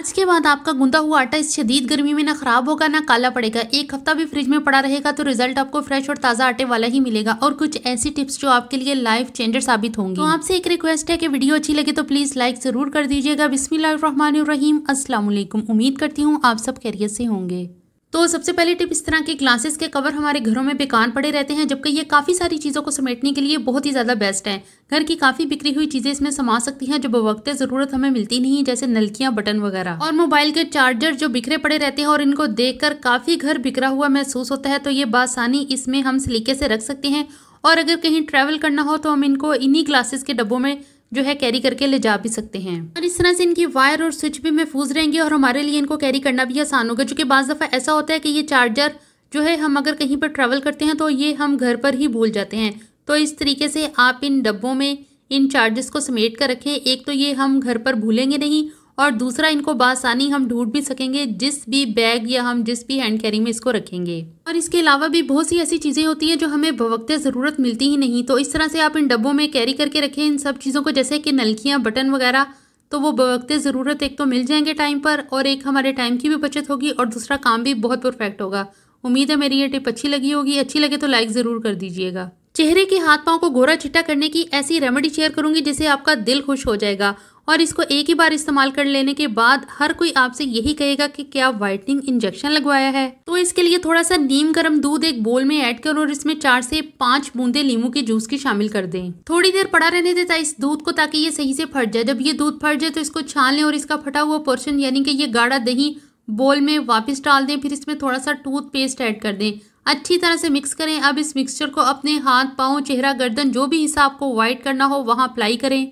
आज के बाद आपका गूंदा हुआ आटा इस शदीद गर्मी में ना खराब होगा ना काला पड़ेगा। एक हफ्ता भी फ्रिज में पड़ा रहेगा तो रिजल्ट आपको फ्रेश और ताज़ा आटे वाला ही मिलेगा। और कुछ ऐसी टिप्स जो आपके लिए लाइफ चेंजर साबित होंगी। तो आपसे एक रिक्वेस्ट है कि वीडियो अच्छी लगे तो प्लीज़ लाइक ज़रूर कर दीजिएगा। बिस्मिल्लाहिर्रहमानिर्रहीम, अस्सलाम वालेकुम। उम्मीद करती हूँ आप सब खैरियत से होंगे। तो सबसे पहले टिप, इस तरह के ग्लासेस के कवर हमारे घरों में बेकार पड़े रहते हैं, जबकि ये काफ़ी सारी चीज़ों को समेटने के लिए बहुत ही ज़्यादा बेस्ट है। घर की काफ़ी बिक्री हुई चीज़ें इसमें समा सकती हैं जो बवक्त ज़रूरत हमें मिलती नहीं, जैसे नलकियाँ, बटन वगैरह। और मोबाइल के चार्जर जो बिखरे पड़े रहते हैं और इनको देखकर काफ़ी घर बिखरा हुआ महसूस होता है, तो ये बासानी इसमें हम सलीके से रख सकते हैं। और अगर कहीं ट्रैवल करना हो तो हम इनको इन्हीं ग्लासेस के डब्बों में जो है कैरी करके ले जा भी सकते हैं। और इस तरह से इनकी वायर और स्विच भी महफूज रहेंगे और हमारे लिए इनको कैरी करना भी आसान होगा। क्योंकि बाज़ दफ़ा ऐसा होता है कि ये चार्जर जो है हम अगर कहीं पर ट्रैवल करते हैं तो ये हम घर पर ही भूल जाते हैं। तो इस तरीके से आप इन डब्बों में इन चार्जर्स को समेट कर रखें। एक तो ये हम घर पर भूलेंगे नहीं और दूसरा इनको बासानी हम ढूंढ भी सकेंगे जिस भी बैग या हम जिस भी हैंड कैरी में इसको रखेंगे। और इसके अलावा भी बहुत सी ऐसी चीज़ें होती हैं जो हमें बवक्त ज़रूरत मिलती ही नहीं, तो इस तरह से आप इन डब्बों में कैरी करके रखें इन सब चीज़ों को, जैसे कि नलकियाँ, बटन वगैरह। तो वो बवक्त ज़रूरत एक तो मिल जाएंगे टाइम पर और एक हमारे टाइम की भी बचत होगी और दूसरा काम भी बहुत परफेक्ट होगा। उम्मीद है मेरी ये टिप अच्छी लगी होगी। अच्छी लगे तो लाइक ज़रूर कर दीजिएगा। चेहरे के हाथ पाँव को गोरा चिट्टा करने की ऐसी रेमेडी शेयर करूँगी जिससे आपका दिल खुश हो जाएगा। और इसको एक ही बार इस्तेमाल कर लेने के बाद हर कोई आपसे यही कहेगा कि क्या वाइटनिंग इंजेक्शन लगवाया है। तो इसके लिए थोड़ा सा नीम गर्म दूध एक बोल में ऐड करो और इसमें 4 से 5 बूंदे नींबू के जूस की शामिल कर दें। थोड़ी देर पड़ा रहने देता इस दूध को ताकि ये सही से फट जाए। जब ये दूध फट जाए तो इसको छान लें और इसका फटा हुआ पोर्शन यानी कि ये गाढ़ा दही बोल में वापस डाल दें। फिर इसमें थोड़ा सा टूथपेस्ट ऐड कर दें, अच्छी तरह से मिक्स करें। अब इस मिक्सचर को अपने हाथ, पाँव, चेहरा, गर्दन जो भी हिस्सा आपको वाइट करना हो वहाँ अप्लाई करें।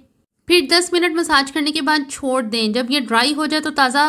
फिर 10 मिनट मसाज करने के बाद छोड़ दें। जब ये ड्राई हो जाए तो ताज़ा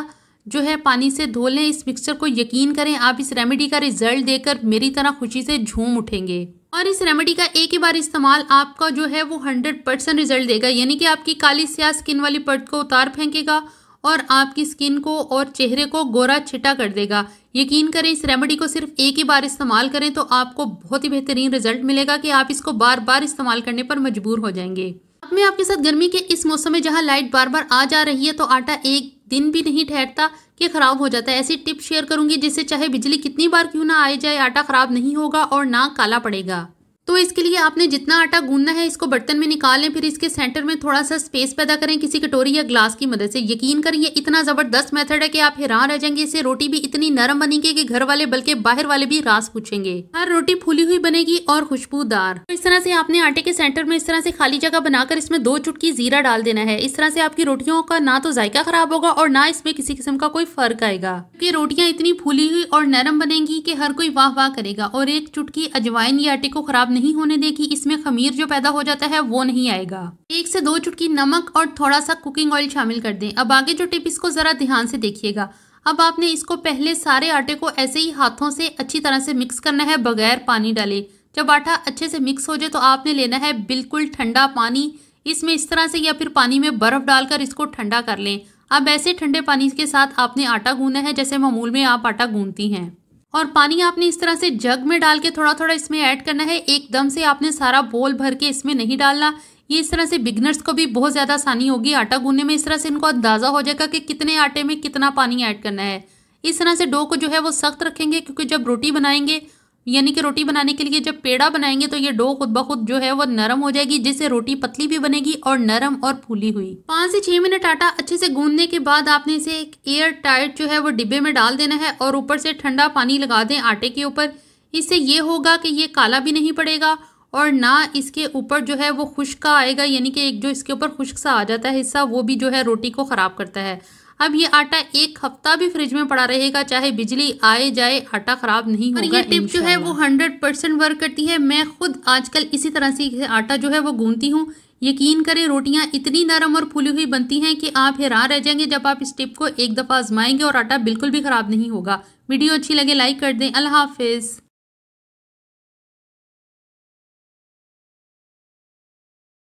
जो है पानी से धो लें इस मिक्सचर को। यकीन करें आप इस रेमेडी का रिजल्ट देखकर मेरी तरह खुशी से झूम उठेंगे। और इस रेमेडी का एक ही बार इस्तेमाल आपका जो है वो 100% रिजल्ट देगा, यानी कि आपकी काली स्याह स्किन वाली परत को उतार फेंकेगा और आपकी स्किन को और चेहरे को गोरा छिटा कर देगा। यकीन करें इस रेमेडी को सिर्फ एक ही बार इस्तेमाल करें तो आपको बहुत ही बेहतरीन रिजल्ट मिलेगा कि आप इसको बार बार इस्तेमाल करने पर मजबूर हो जाएंगे। अब मैं आपके साथ गर्मी के इस मौसम में जहाँ लाइट बार बार आ जा रही है तो आटा एक दिन भी नहीं ठहरता कि ख़राब हो जाता है, ऐसी टिप शेयर करूँगी जिससे चाहे बिजली कितनी बार क्यों ना आए जाए आटा ख़राब नहीं होगा और ना काला पड़ेगा। तो इसके लिए आपने जितना आटा गूंदना है इसको बर्तन में निकाल लें। फिर इसके सेंटर में थोड़ा सा स्पेस पैदा करें किसी कटोरी या ग्लास की मदद से। यकीन करें ये इतना ज़बरदस्त मेथड है कि आप हैरान रह जाएंगे। इससे रोटी भी इतनी नरम बनेगी कि घर वाले बल्कि बाहर वाले भी रास पूछेंगे। हर रोटी फूली हुई बनेगी और खुशबूदार। इस तरह से आपने आटे के सेंटर में इस तरह से खाली जगह बनाकर इसमें 2 चुटकी जीरा डाल देना है। इस तरह से आपकी रोटियों का ना तो जायका खराब होगा और ना इसमें किसी किस्म का कोई फर्क आएगा, क्योंकि रोटियाँ इतनी फूली हुई और नरम बनेंगी कि हर कोई वाह वाह करेगा। और 1 चुटकी अजवाइन ये आटे को खराब नहीं होने देगी, इसमें खमीर जो पैदा हो जाता है वो नहीं आएगा। 1 से 2 चुटकी नमक और थोड़ा सा कुकिंग ऑयल शामिल कर दें। अब आगे जो टिप, इसको जरा ध्यान से देखिएगा। अब आपने इसको पहले सारे आटे को ऐसे ही हाथों से अच्छी तरह से मिक्स करना है बगैर पानी डाले। जब आटा अच्छे से मिक्स हो जाए तो आपने लेना है बिल्कुल ठंडा पानी। इसमें इस तरह से या फिर पानी में बर्फ डालकर इसको ठंडा कर लें। अब ऐसे ठंडे पानी के साथ आपने आटा गूंदना है जैसे मामूल में आप आटा गूंदती हैं। और पानी आपने इस तरह से जग में डाल के थोड़ा थोड़ा इसमें ऐड करना है, एकदम से आपने सारा बोल भर के इसमें नहीं डालना। ये इस तरह से बिगनर्स को भी बहुत ज़्यादा आसानी होगी आटा गूंदने में। इस तरह से इनको अंदाज़ा हो जाएगा कि कितने आटे में कितना पानी ऐड करना है। इस तरह से डो को जो है वो सख्त रखेंगे, क्योंकि जब रोटी बनाएंगे यानी कि रोटी बनाने के लिए जब पेड़ा बनाएंगे तो ये डो खुद ब खुद जो है वो नरम हो जाएगी, जिससे रोटी पतली भी बनेगी और नरम और फूली हुई। 5 से 6 मिनट आटा अच्छे से गूंदने के बाद आपने इसे एक एयर टाइट जो है वो डिब्बे में डाल देना है और ऊपर से ठंडा पानी लगा दें आटे के ऊपर। इससे ये होगा कि ये काला भी नहीं पड़ेगा और ना इसके ऊपर जो है वो खुश्क आएगा, यानी कि एक जो इसके ऊपर खुश्क सा आ जाता है हिस्सा वो भी जो है रोटी को ख़राब करता है। अब ये आटा 1 हफ्ता भी फ्रिज में पड़ा रहेगा, चाहे बिजली आए जाए आटा खराब नहीं होगा। और ये टिप जो है वो 100% वर्क करती है। मैं खुद आजकल इसी तरह से आटा जो है वो गूंथती हूँ। यकीन करें रोटियाँ इतनी नरम और फूली हुई बनती हैं कि आप हैरान रह जाएंगे जब आप इस टिप को एक दफ़ा आजमाएंगे और आटा बिल्कुल भी ख़राब नहीं होगा। वीडियो अच्छी लगे लाइक कर दें। अल्लाह हाफिज़।